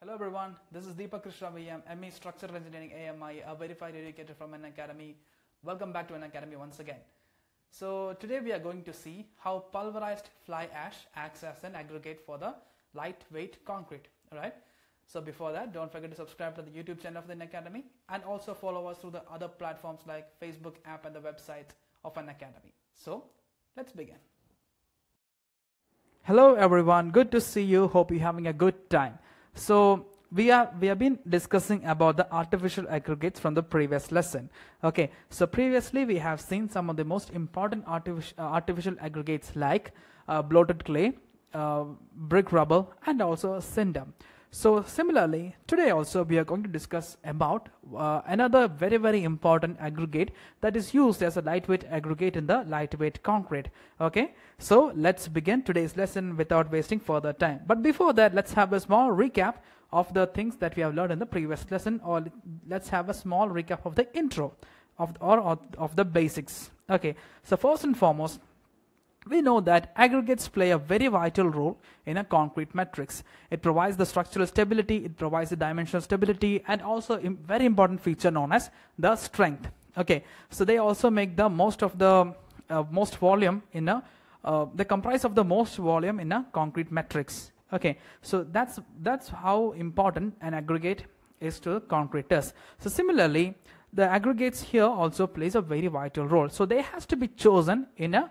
Hello everyone, this is Deepak Krishna. I am ME Structural Engineering AMI, a verified educator from Unacademy. Welcome back to Unacademy once again. So today we are going to see how pulverized fly ash acts as an aggregate for the lightweight concrete. Alright, so before that, don't forget to subscribe to the YouTube channel of the Unacademy and also follow us through the other platforms like Facebook app and the website of Unacademy. So let's begin. Hello everyone, good to see you. Hope you're having a good time. So we have been discussing about the artificial aggregates from the previous lesson. Okay, so previously we have seen some of the most important artificial aggregates like bloated clay, brick rubble and also cinder. So similarly, today also we are going to discuss about another very, very important aggregate that is used as a lightweight aggregate in the lightweight concrete. Okay, so let's begin today's lesson without wasting further time. But before that, let's have a small recap of the things that we have learned in the previous lesson, or let's have a small recap of the intro of the basics. Okay, so first and foremost, we know that aggregates play a very vital role in a concrete matrix. It provides the structural stability, it provides the dimensional stability, and also a very important feature known as the strength. Okay, so they also make the most of the most volume in a they comprise of the most volume in a concrete matrix. Okay, so that's how important an aggregate is to concreters. So similarly, the aggregates here also plays a very vital role. So they has to be chosen in a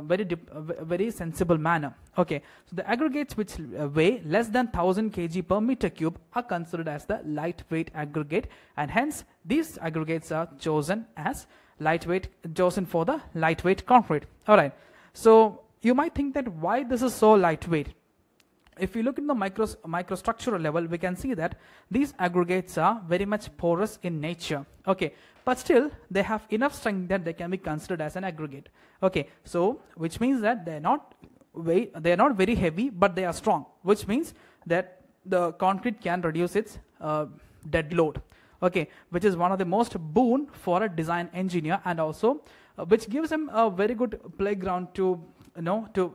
very sensible manner. Okay, so the aggregates which weigh less than 1000 kg per meter cube are considered as the lightweight aggregate, and hence these aggregates are chosen as lightweight, chosen for the lightweight concrete. All right, so you might think that why this is so lightweight. If you look at the microstructural level, we can see that these aggregates are very much porous in nature. Okay, but still they have enough strength that they can be considered as an aggregate. Okay, so which means that they are not very heavy, but they are strong, which means that the concrete can reduce its dead load. Okay, which is one of the most boon for a design engineer, and also which gives him a very good playground to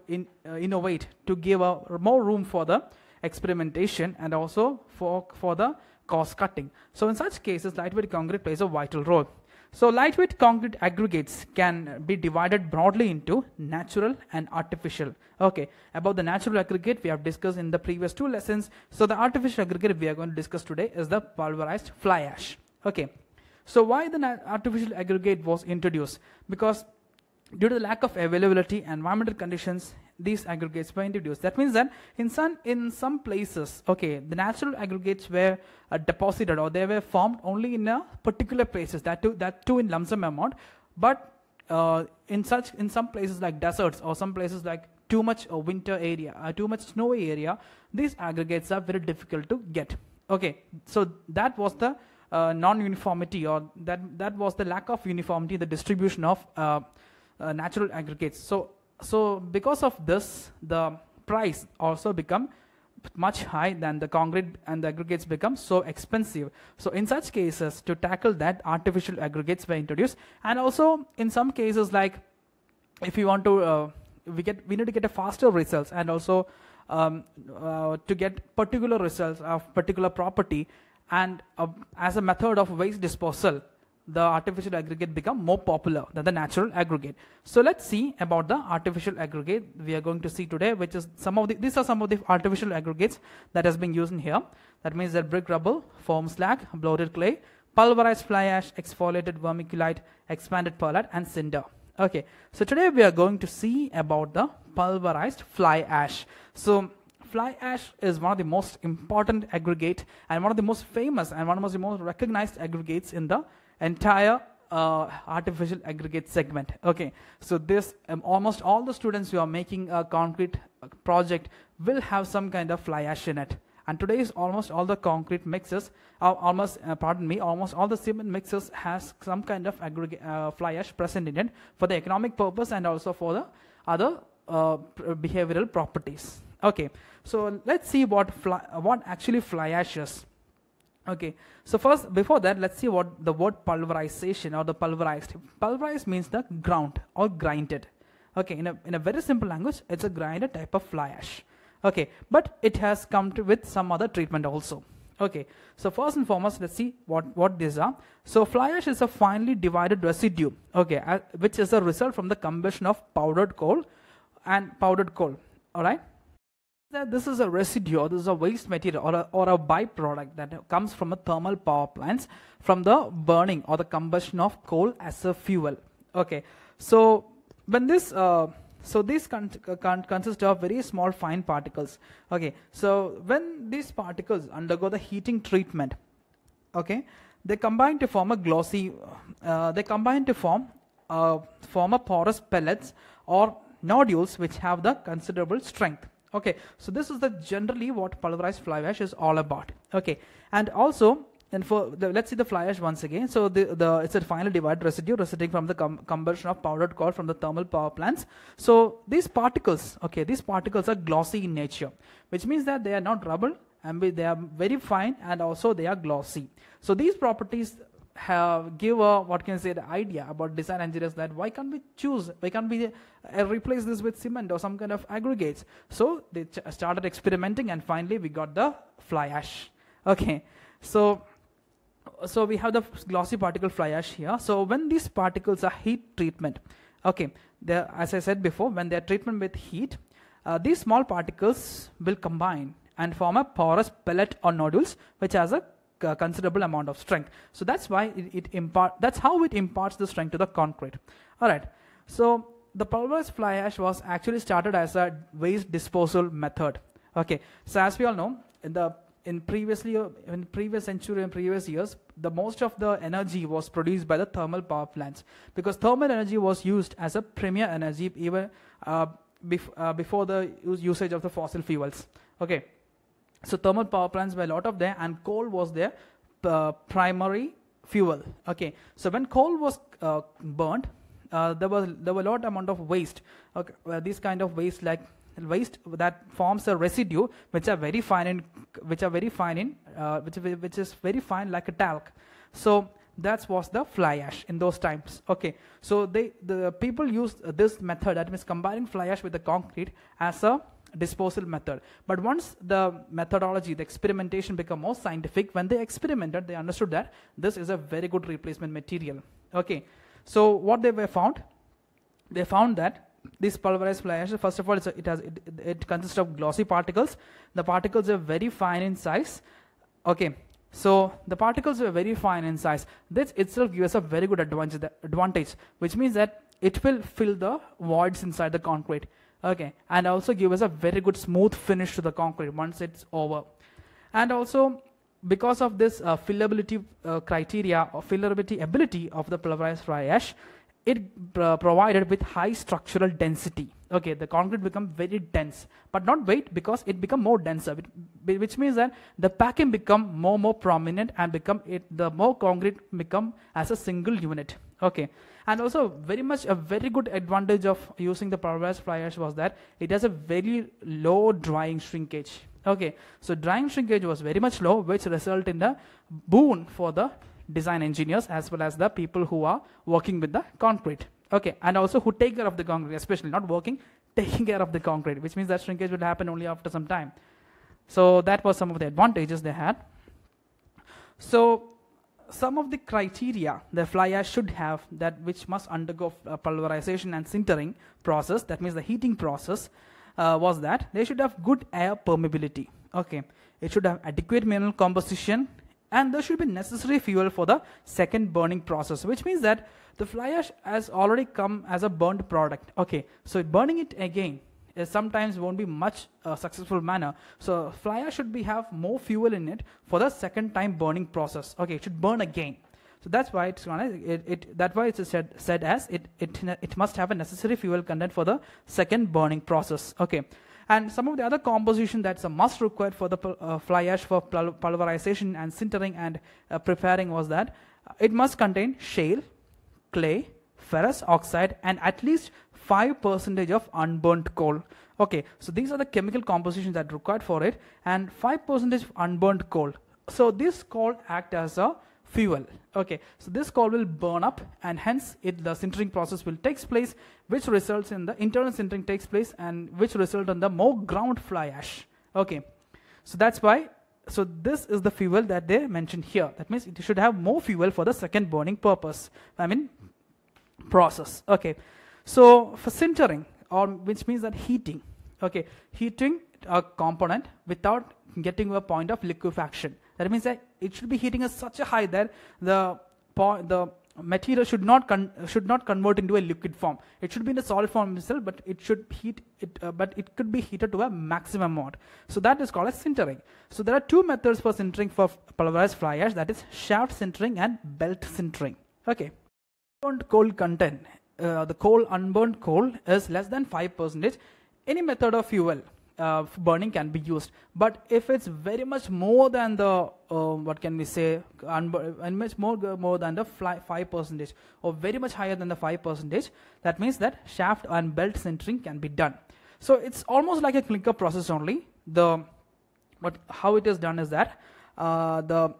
innovate, to give more room for the experimentation and also for the cost cutting. So in such cases, lightweight concrete plays a vital role. So lightweight concrete aggregates can be divided broadly into natural and artificial. Okay, about the natural aggregate we have discussed in the previous two lessons. So the artificial aggregate we are going to discuss today is the pulverized fly ash. Okay, so why the artificial aggregate was introduced? Because due to the lack of availability, environmental conditions, these aggregates were introduced. That means that in some places, okay, the natural aggregates were deposited, or they were formed only in a particular places, that too in lump sum amount. But in some places like deserts, or some places like too much winter area, too much snowy area, these aggregates are very difficult to get. Okay, so that was the non-uniformity, or that was the lack of uniformity in the distribution of natural aggregates. So because of this, the price also become much high than the concrete, and the aggregates become so expensive. So in such cases, to tackle that, artificial aggregates were introduced. And also in some cases, like if you want to we need to get a faster results, and also to get particular results of particular property, and as a method of waste disposal, the artificial aggregate become more popular than the natural aggregate. So let's see about the artificial aggregate we are going to see today, which is these are some of the artificial aggregates that has been used in here. That means that brick rubble, foam slag, bloated clay, pulverized fly ash, exfoliated vermiculite, expanded perlite and cinder. Okay, so today we are going to see about the pulverized fly ash. So fly ash is one of the most important aggregate, and one of the most famous, and one of the most recognized aggregates in the entire artificial aggregate segment. Okay, so this almost all the students who are making a concrete project will have some kind of fly ash in it. And today is almost all the concrete mixes, almost all the cement mixes has some kind of aggregate fly ash present in it for the economic purpose, and also for the other behavioral properties. Okay, so let's see what actually fly ash is. Okay, so first, before that, let's see what the word pulverization or the pulverized. Pulverized means the ground or grinded. Okay, in a very simple language, it's a grinded type of fly ash. Okay, but it has come to with some other treatment also. Okay, so first and foremost, let's see what these are. So fly ash is a finely divided residue, okay, which is a result from the combustion of powdered coal and powdered coal. All right, that this is a residue, or this is a waste material, or a byproduct that comes from a thermal power plants, from the burning or the combustion of coal as a fuel. Okay, so when this these consist of very small fine particles. Okay, so when these particles undergo the heating treatment, okay, they combine to form a glossy, form a porous pellets or nodules which have the considerable strength. Okay, so this is the generally what pulverized fly ash is all about. Okay, and also. And for the, let's see the fly ash once again. So it's a finely divided residue resulting from the combustion of powdered coal from the thermal power plants. So these particles, okay, these particles are glossy in nature, which means that they are not rubble, and they are very fine, and also they are glossy. So these properties have give a, what can I say, the idea about design engineers that why can't we replace this with cement or some kind of aggregates? So they started experimenting, and finally we got the fly ash. Okay, so. So we have the glossy particle fly ash here. So when these particles are heat treatment, okay, as I said before, when they are treatment with heat, these small particles will combine and form a porous pellet or nodules which has a considerable amount of strength. So that's why that's how it imparts the strength to the concrete. All right, so the pulverized fly ash was actually started as a waste disposal method. Okay, so as we all know, in previous century and previous years, the most of the energy was produced by the thermal power plants, because thermal energy was used as a premier energy even before the usage of the fossil fuels. Okay, so thermal power plants were a lot of there, and coal was their primary fuel. Okay, so when coal was burned, there were a lot amount of waste. Okay, well, this kind of waste like. Waste that forms a residue which are very fine in which is very fine like a talc. So that was the fly ash in those times. Okay, so the people used this method, that means combining fly ash with the concrete, as a disposal method. But once the methodology, the experimentation become more scientific, when they experimented, they understood that this is a very good replacement material. Okay, so what they were found, they found that this pulverized fly ash, first of all, it consists of glossy particles. The particles are very fine in size. Okay, so the particles are very fine in size. This itself gives us a very good advantage, which means that it will fill the voids inside the concrete. Okay, and also give us a very good smooth finish to the concrete once it's over. And also, because of this fillability criteria or fillability ability of the pulverized fly ash, it provided with high structural density. Okay, the concrete become very dense, but not weight, because it become more denser, which means that the packing become more prominent, and the more concrete become as a single unit. Okay, and also a very good advantage of using the pulverized fly ash was that it has a very low drying shrinkage. Okay, so drying shrinkage was very much low, which result in the boon for the design engineers as well as the people who are working with the concrete. Okay, and also who take care of the concrete, especially not working, taking care of the concrete, which means that shrinkage will happen only after some time. So that was some of the advantages they had. So some of the criteria the fly ash should have, that which must undergo pulverization and sintering process, that means the heating process, was that they should have good air permeability. Okay, it should have adequate mineral composition, and there should be necessary fuel for the second burning process, which means that the fly ash has already come as a burnt product. Okay, so burning it again sometimes won't be much successful manner. So fly ash should have more fuel in it for the second time burning process. Okay, it should burn again. So that's why it's said as it must have a necessary fuel content for the second burning process. Okay. And some of the other composition that's a must required for the fly ash for pulverization and sintering and preparing was that it must contain shale, clay, ferrous oxide, and at least 5% of unburnt coal. Okay, so these are the chemical compositions that are required for it, and 5% of unburnt coal. So this coal acts as a fuel. Okay, so this coal will burn up, and hence the sintering process will takes place, which results in the internal sintering takes place, and which result in the more ground fly ash. Okay, so that's why. So this is the fuel that they mentioned here. That means it should have more fuel for the second burning purpose, I mean process. Okay, so for sintering, or which means that heating. Okay, heating a component without getting to a point of liquefaction. That means that it should be heating at such a high that the material should not convert into a liquid form. It should be in a solid form itself, but it should heat it. But it could be heated to a maximum amount. So that is called as sintering. So there are two methods for sintering for pulverized fly ash. That is shaft sintering and belt sintering. Okay, unburned coal content. Unburned coal is less than 5%. Any method of fuel burning can be used, but if it's very much more than the what can we say, and much more than the 5%, or very much higher than the 5%, that means that shaft and belt sintering can be done. So it's almost like a clinker process only. How it is done is that the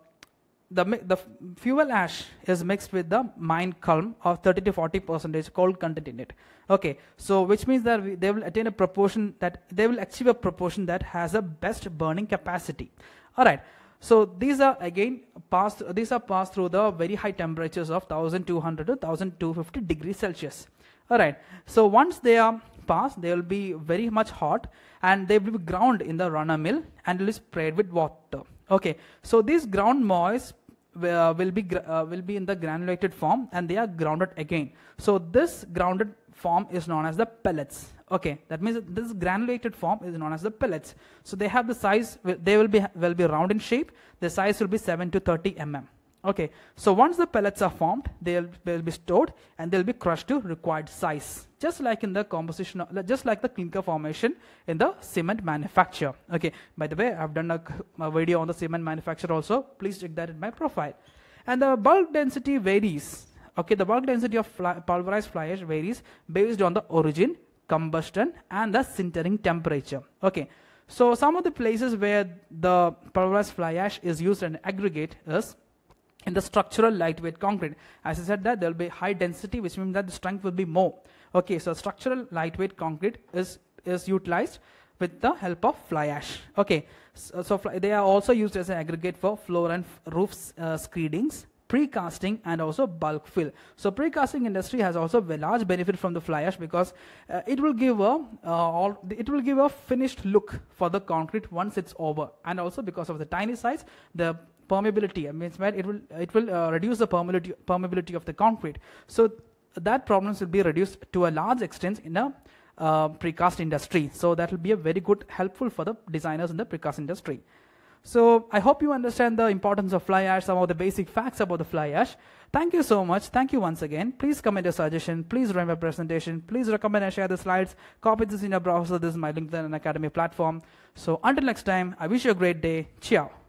fuel ash is mixed with the mine culm of 30 to 40% coal content in it. Okay, so which means that they will attain a proportion that they will achieve a proportion that has a best burning capacity. All right, so these are again passed. These are passed through the very high temperatures of 1200 to 1250 degrees Celsius. All right, so once they are passed, they will be very much hot, and they will be ground in the runner mill and will be sprayed with water. Okay, so these ground moist will be in the granulated form, and they are grounded again. So this grounded form is known as the pellets. Okay, that means this granulated form is known as the pellets. So they have the size. They will be round in shape. The size will be 7 to 30 mm. Okay, so once the pellets are formed, they will be stored, and they will be crushed to required size, just like in the composition, just like the clinker formation in the cement manufacture. Okay, by the way, I've done a video on the cement manufacture also. Please check that in my profile. And the bulk density varies. Okay, the bulk density of pulverized fly ash varies based on the origin, combustion, and the sintering temperature. Okay, so some of the places where the pulverized fly ash is used in aggregate is in the structural lightweight concrete. As I said, that there will be high density, which means that the strength will be more. Okay, so structural lightweight concrete is utilized with the help of fly ash. Okay, they are also used as an aggregate for floor and roofs screedings, precasting, and also bulk fill. So precasting industry has also a large benefit from the fly ash, because it will give a finished look for the concrete once it's over, and also because of the tiny size, the permeability, I mean, it will reduce the permeability of the concrete. So that problems will be reduced to a large extent in a precast industry. So that will be a very good helpful for the designers in the precast industry. So I hope you understand the importance of fly ash, some of the basic facts about the fly ash. Thank you so much. Thank you once again. Please comment your suggestion. Please run my presentation. Please recommend and share the slides. Copy this in your browser. This is my LinkedIn and Unacademy platform. So until next time, I wish you a great day. Ciao.